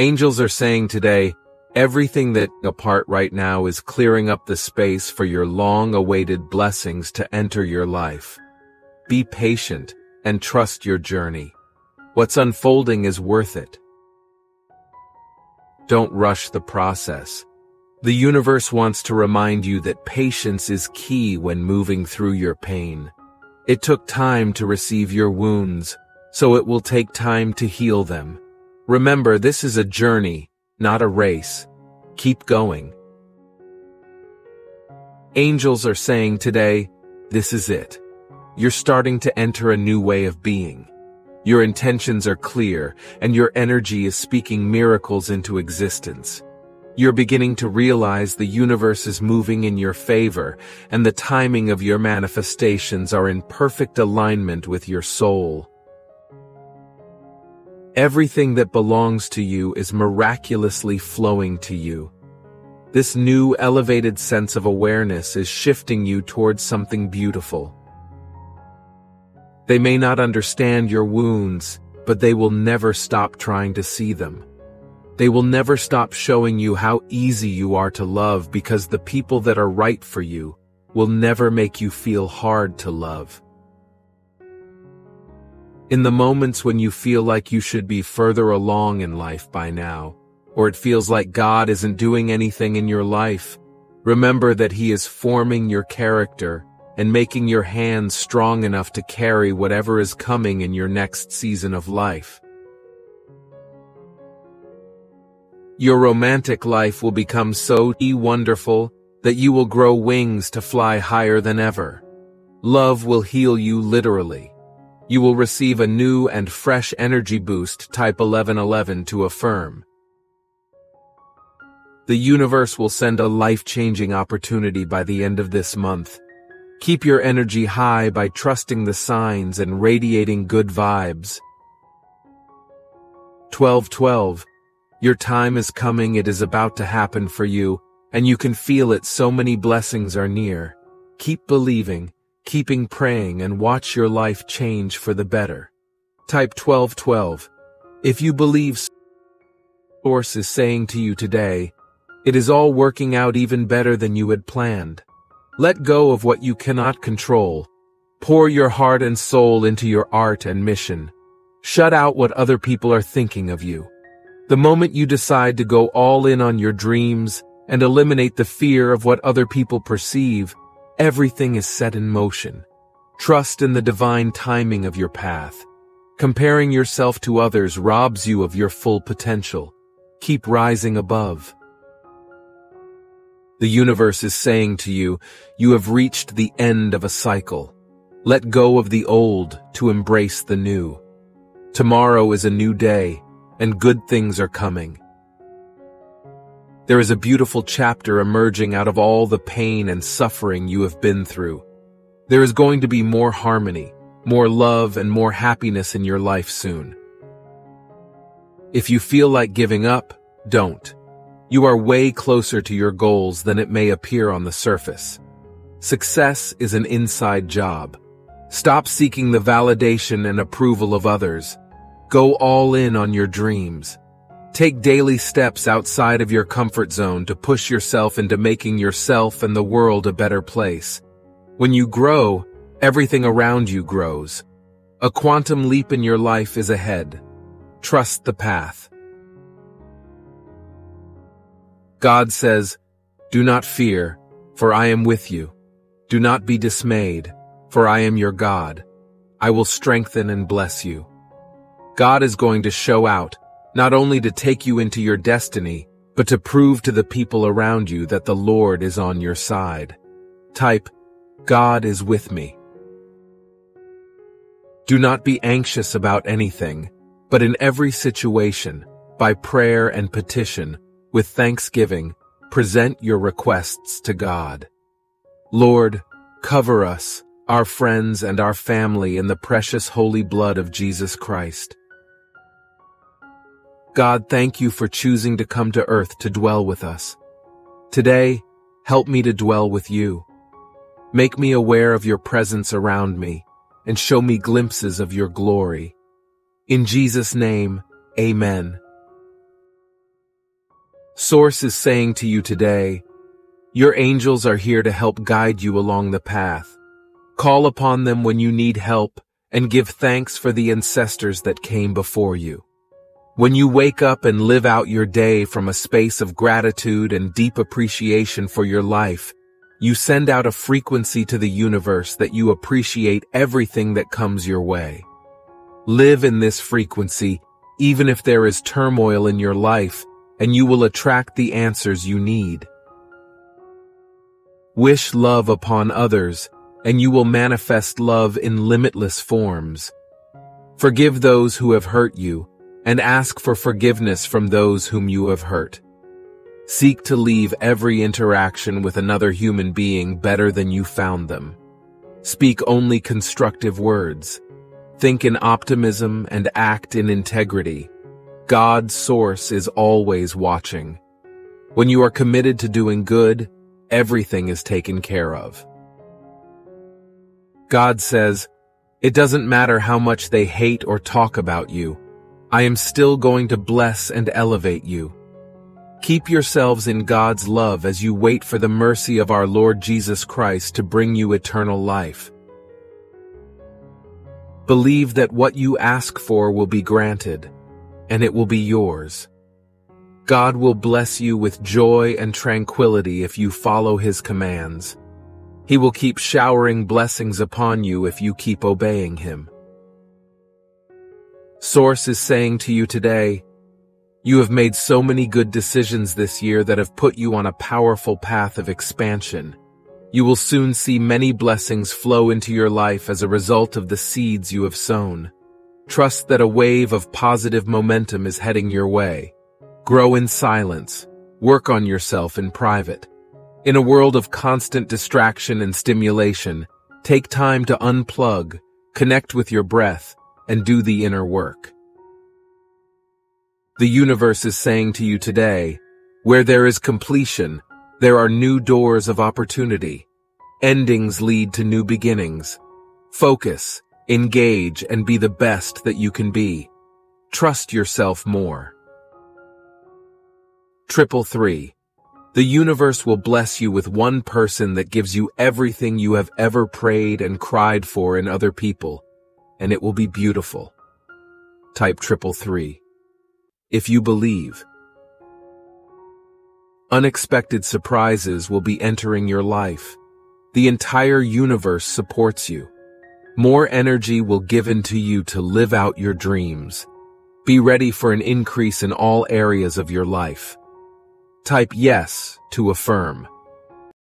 Angels are saying today, everything that's apart right now is clearing up the space for your long-awaited blessings to enter your life. Be patient and trust your journey. What's unfolding is worth it. Don't rush the process. The universe wants to remind you that patience is key when moving through your pain. It took time to receive your wounds, so it will take time to heal them. Remember, this is a journey, not a race. Keep going. Angels are saying today, this is it. You're starting to enter a new way of being. Your intentions are clear, and your energy is speaking miracles into existence. You're beginning to realize the universe is moving in your favor, and the timing of your manifestations are in perfect alignment with your soul. Everything that belongs to you is miraculously flowing to you. This new elevated sense of awareness is shifting you towards something beautiful. They may not understand your wounds, but they will never stop trying to see them. They will never stop showing you how easy you are to love, because the people that are right for you will never make you feel hard to love. In the moments when you feel like you should be further along in life by now, or it feels like God isn't doing anything in your life, remember that He is forming your character and making your hands strong enough to carry whatever is coming in your next season of life. Your romantic life will become so wonderful that you will grow wings to fly higher than ever. Love will heal you literally. You will receive a new and fresh energy boost type 1111 to affirm. The universe will send a life-changing opportunity by the end of this month. Keep your energy high by trusting the signs and radiating good vibes. 1212. Your time is coming, it is about to happen for you, and you can feel it, so many blessings are near. Keep believing. Keeping praying, and watch your life change for the better. Type 1212. If you believe Source is saying to you today, it is all working out even better than you had planned. Let go of what you cannot control. Pour your heart and soul into your art and mission. Shut out what other people are thinking of you. The moment you decide to go all in on your dreams and eliminate the fear of what other people perceive, everything is set in motion. Trust in the divine timing of your path. Comparing yourself to others robs you of your full potential. Keep rising above. The universe is saying to you, you have reached the end of a cycle. Let go of the old to embrace the new. Tomorrow is a new day, and good things are coming. There is a beautiful chapter emerging out of all the pain and suffering you have been through. There is going to be more harmony, more love, and more happiness in your life soon. If you feel like giving up, don't. You are way closer to your goals than it may appear on the surface. Success is an inside job. Stop seeking the validation and approval of others. Go all in on your dreams. Take daily steps outside of your comfort zone to push yourself into making yourself and the world a better place. When you grow, everything around you grows. A quantum leap in your life is ahead. Trust the path. God says, "Do not fear, for I am with you. Do not be dismayed, for I am your God. I will strengthen and bless you." God is going to show out, not only to take you into your destiny, but to prove to the people around you that the Lord is on your side. Type, God is with me. Do not be anxious about anything, but in every situation, by prayer and petition, with thanksgiving, present your requests to God. Lord, cover us, our friends, and our family in the precious holy blood of Jesus Christ. God, thank you for choosing to come to earth to dwell with us. Today, help me to dwell with you. Make me aware of your presence around me, and show me glimpses of your glory. In Jesus' name, amen. Source is saying to you today, your angels are here to help guide you along the path. Call upon them when you need help and give thanks for the ancestors that came before you. When you wake up and live out your day from a space of gratitude and deep appreciation for your life, you send out a frequency to the universe that you appreciate everything that comes your way. Live in this frequency, even if there is turmoil in your life, and you will attract the answers you need. Wish love upon others, and you will manifest love in limitless forms. Forgive those who have hurt you, and ask for forgiveness from those whom you have hurt. Seek to leave every interaction with another human being better than you found them. Speak only constructive words. Think in optimism and act in integrity. God's source is always watching. When you are committed to doing good, everything is taken care of. God says, "It doesn't matter how much they hate or talk about you. I am still going to bless and elevate you." Keep yourselves in God's love as you wait for the mercy of our Lord Jesus Christ to bring you eternal life. Believe that what you ask for will be granted, and it will be yours. God will bless you with joy and tranquility if you follow His commands. He will keep showering blessings upon you if you keep obeying Him. Source is saying to you today, you have made so many good decisions this year that have put you on a powerful path of expansion. You will soon see many blessings flow into your life as a result of the seeds you have sown. Trust that a wave of positive momentum is heading your way. Grow in silence. Work on yourself in private. In a world of constant distraction and stimulation, take time to unplug, connect with your breath, and do the inner work. The universe is saying to you today, where there is completion, there are new doors of opportunity. Endings lead to new beginnings. Focus, engage, and be the best that you can be. Trust yourself more. 333. The universe will bless you with one person that gives you everything you have ever prayed and cried for in other people, and it will be beautiful. Type 333. If you believe. Unexpected surprises will be entering your life. The entire universe supports you. More energy will be given to you to live out your dreams. Be ready for an increase in all areas of your life. Type yes to affirm.